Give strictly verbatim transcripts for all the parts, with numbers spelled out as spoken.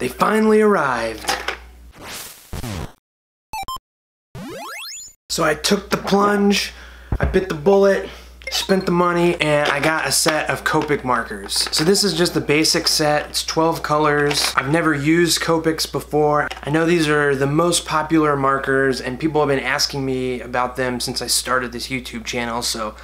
They finally arrived. So I took the plunge, I bit the bullet, spent the money, and I got a set of Copic markers. So this is just the basic set. It's twelve colors. I've never used Copics before. I know these are the most popular markers and people have been asking me about them since I started this YouTube channel, so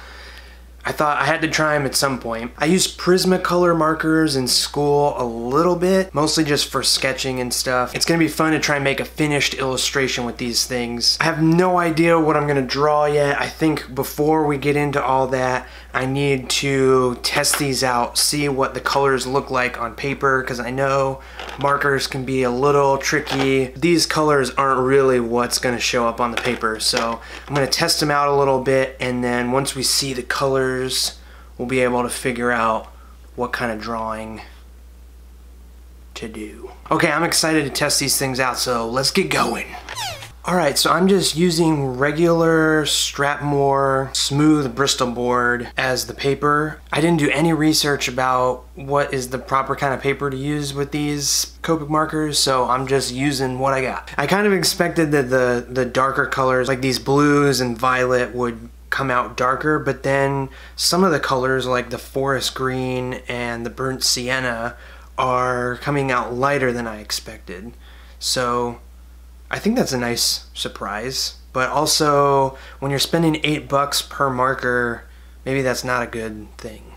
I thought I had to try them at some point. I used Prismacolor markers in school a little bit, mostly just for sketching and stuff. It's gonna be fun to try and make a finished illustration with these things. I have no idea what I'm gonna draw yet. I think before we get into all that, I need to test these out, see what the colors look like on paper, because I know markers can be a little tricky. These colors aren't really what's gonna show up on the paper, so I'm gonna test them out a little bit, and then once we see the colors, we'll be able to figure out what kind of drawing to do. Okay, I'm excited to test these things out, so let's get going. All right, so I'm just using regular Strathmore smooth Bristol board as the paper. I didn't do any research about what is the proper kind of paper to use with these Copic markers, so I'm just using what I got. I kind of expected that the, the darker colors, like these blues and violet, would come out darker, but then some of the colors like the forest green and the burnt sienna are coming out lighter than I expected. So I think that's a nice surprise, but also when you're spending eight bucks per marker, maybe that's not a good thing.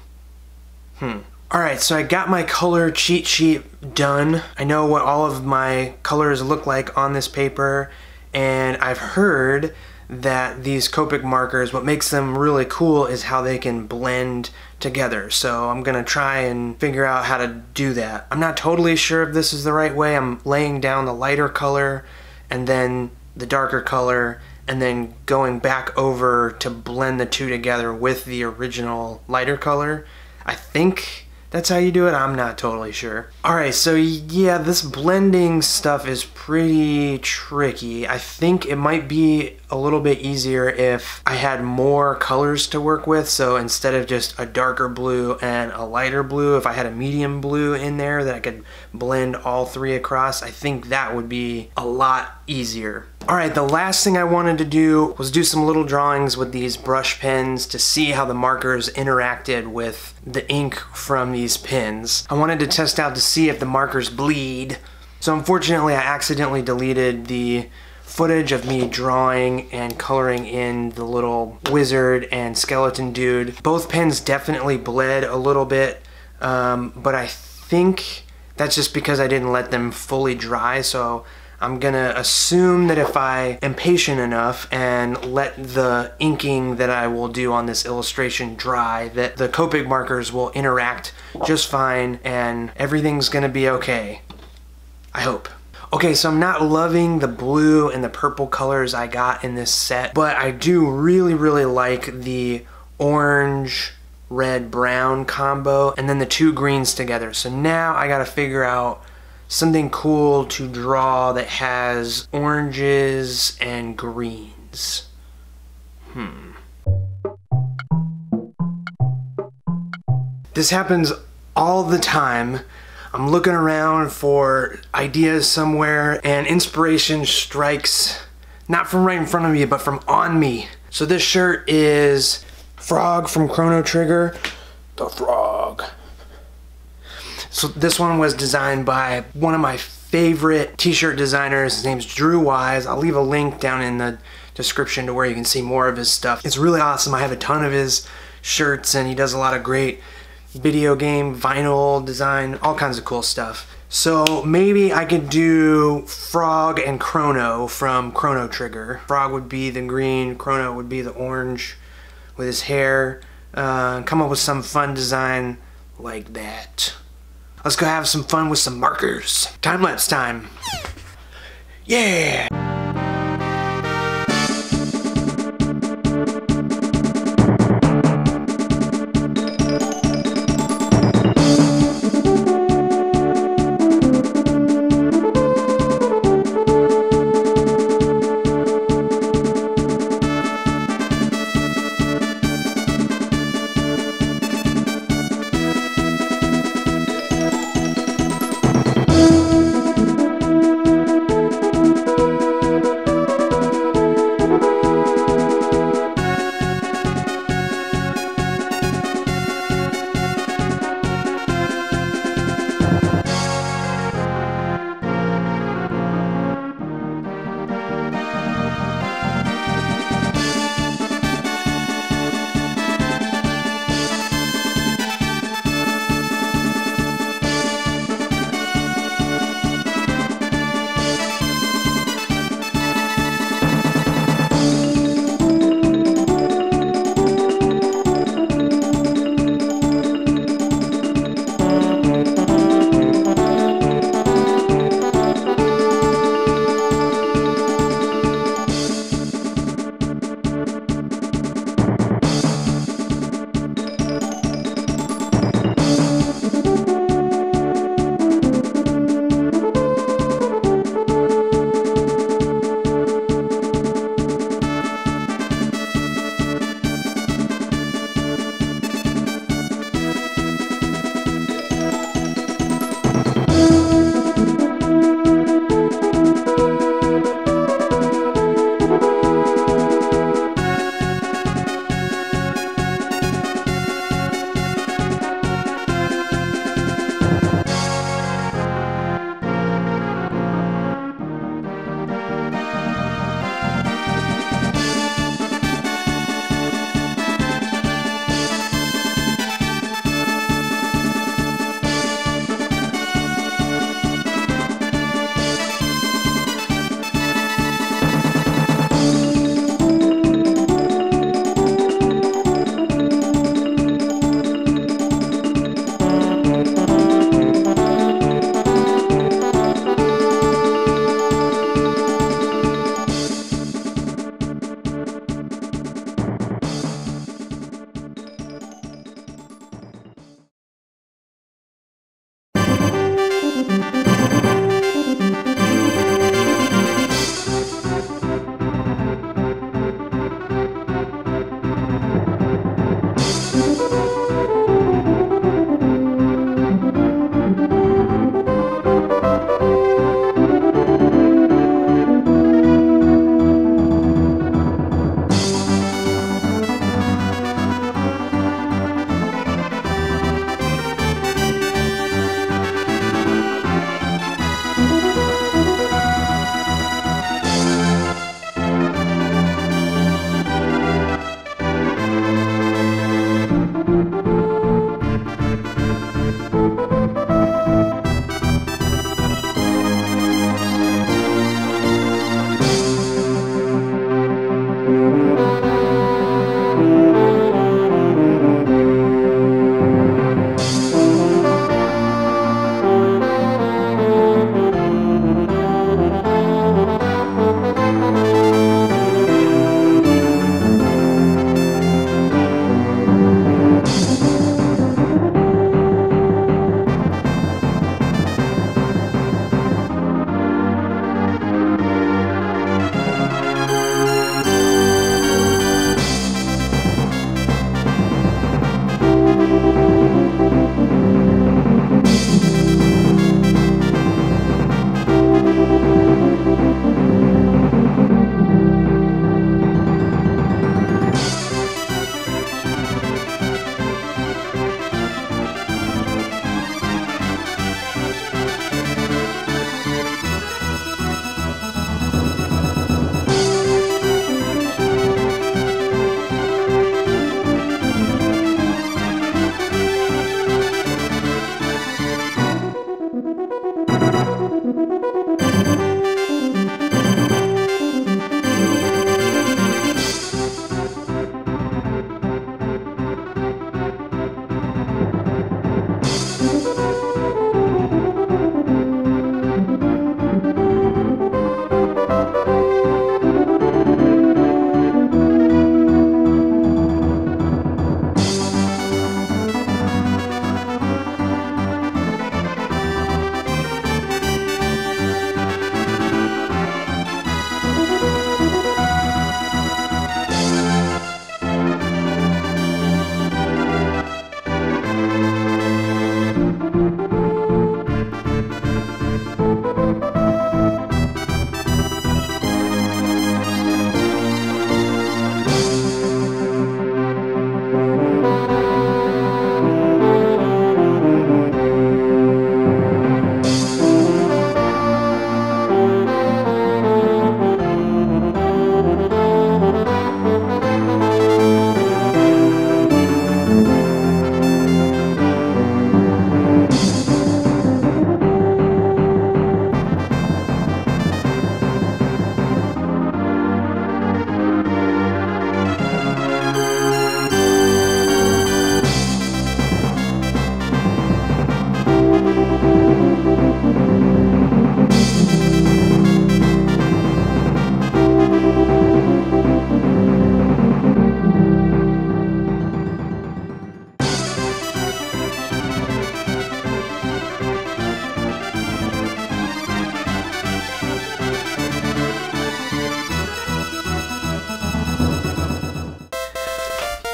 Hmm. All right, so I got my color cheat sheet done. I know what all of my colors look like on this paper, and I've heard that these Copic markers, what makes them really cool is how they can blend together. So I'm gonna try and figure out how to do that. I'm not totally sure if this is the right way. I'm laying down the lighter color and then the darker color and then going back over to blend the two together with the original lighter color. I think that's how you do it. I'm not totally sure. All right, so yeah, this blending stuff is pretty tricky. I think it might be a little bit easier if I had more colors to work with. So instead of just a darker blue and a lighter blue, if I had a medium blue in there that I could blend all three across, I think that would be a lot easier. All right, the last thing I wanted to do was do some little drawings with these brush pens to see how the markers interacted with the ink from these pens. I wanted to test out to see if the markers bleed. So unfortunately, I accidentally deleted the footage of me drawing and coloring in the little wizard and skeleton dude. Both pens definitely bled a little bit, um, but I think that's just because I didn't let them fully dry, so I'm gonna assume that if I am patient enough and let the inking that I will do on this illustration dry, that the Copic markers will interact just fine and everything's gonna be okay. I hope. Okay, so I'm not loving the blue and the purple colors I got in this set, but I do really, really like the orange, red, brown combo and then the two greens together. So now I gotta figure out something cool to draw that has oranges and greens. Hmm. This happens all the time. I'm looking around for ideas somewhere and inspiration strikes, not from right in front of me, but from on me. So this shirt is Frog from Chrono Trigger, the Frog. So this one was designed by one of my favorite t-shirt designers. His name's Drew Wise. I'll leave a link down in the description to where you can see more of his stuff. It's really awesome. I have a ton of his shirts and he does a lot of great video game, vinyl design, all kinds of cool stuff. So maybe I could do Frog and Chrono from Chrono Trigger. Frog would be the green, Chrono would be the orange with his hair. Uh, come up with some fun design like that. Let's go have some fun with some markers. Time-lapse time. Yeah! Thank you.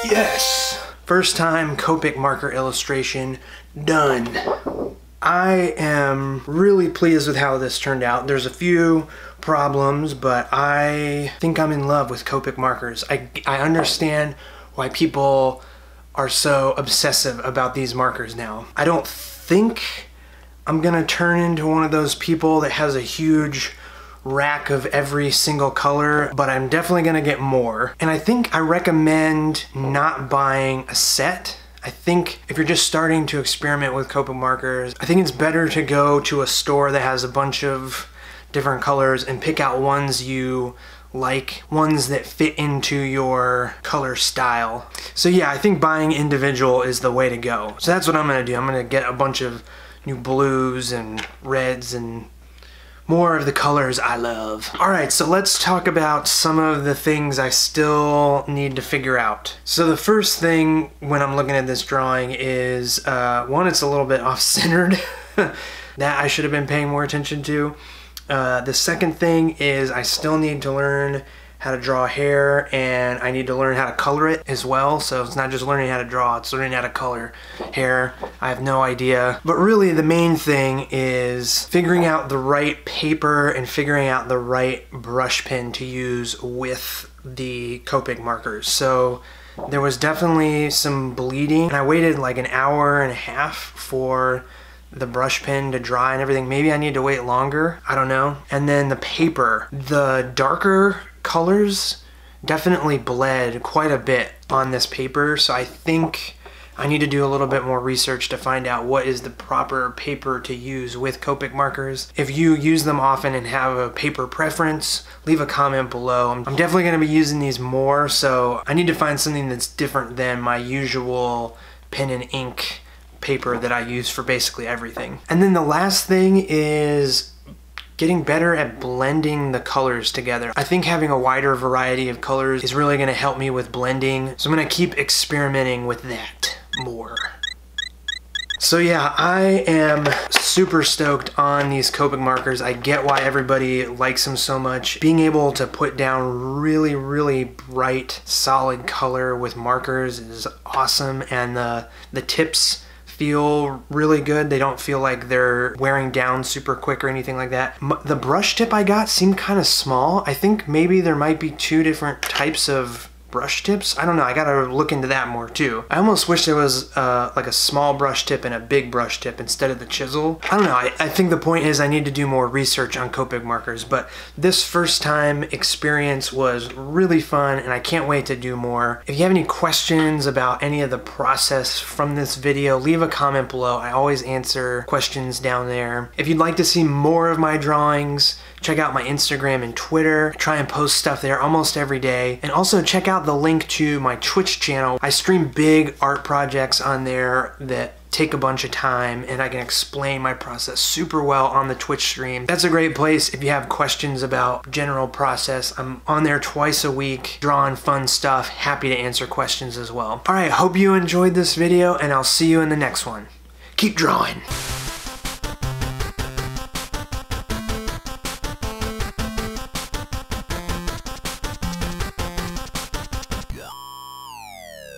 Yes! First time Copic marker illustration done. I am really pleased with how this turned out. There's a few problems, but I think I'm in love with Copic markers. I, I understand why people are so obsessive about these markers now. I don't think I'm gonna turn into one of those people that has a huge rack of every single color, but I'm definitely gonna get more. And I think I recommend not buying a set. I think if you're just starting to experiment with Copic markers, I think it's better to go to a store that has a bunch of different colors and pick out ones you like, ones that fit into your color style. So yeah, I think buying individual is the way to go. So that's what I'm gonna do. I'm gonna get a bunch of new blues and reds and more of the colors I love. All right, so let's talk about some of the things I still need to figure out. So the first thing when I'm looking at this drawing is, uh, one, it's a little bit off-centered. That I should have been paying more attention to. Uh, the second thing is I still need to learn how to draw hair, and I need to learn how to color it as well. So it's not just learning how to draw, it's learning how to color hair. I have no idea. But really the main thing is figuring out the right paper and figuring out the right brush pen to use with the Copic markers. So there was definitely some bleeding, and I waited like an hour and a half for the brush pen to dry and everything. Maybe I need to wait longer, I don't know. And then the paper, the darker colors definitely bled quite a bit on this paper, so I think I need to do a little bit more research to find out what is the proper paper to use with Copic markers. If you use them often and have a paper preference, leave a comment below. I'm definitely going to be using these more, so I need to find something that's different than my usual pen and ink paper that I use for basically everything. And then the last thing is getting better at blending the colors together. I think having a wider variety of colors is really gonna help me with blending, so I'm gonna keep experimenting with that more. So yeah, I am super stoked on these Copic markers. I get why everybody likes them so much. Being able to put down really, really bright, solid color with markers is awesome, and the, the tips feel really good. They don't feel like they're wearing down super quick or anything like that. M the brush tip I got seemed kind of small. I think maybe there might be two different types of brush tips? I don't know, I gotta look into that more too. I almost wish there was uh, like a small brush tip and a big brush tip instead of the chisel. I don't know, I, I think the point is I need to do more research on Copic markers, but this first time experience was really fun and I can't wait to do more. If you have any questions about any of the process from this video, leave a comment below. I always answer questions down there. If you'd like to see more of my drawings, check out my Instagram and Twitter. I try and post stuff there almost every day. And also check out the link to my Twitch channel. I stream big art projects on there that take a bunch of time, and I can explain my process super well on the Twitch stream. That's a great place if you have questions about general process. I'm on there twice a week, drawing fun stuff, happy to answer questions as well. All right, hope you enjoyed this video, and I'll see you in the next one. Keep drawing.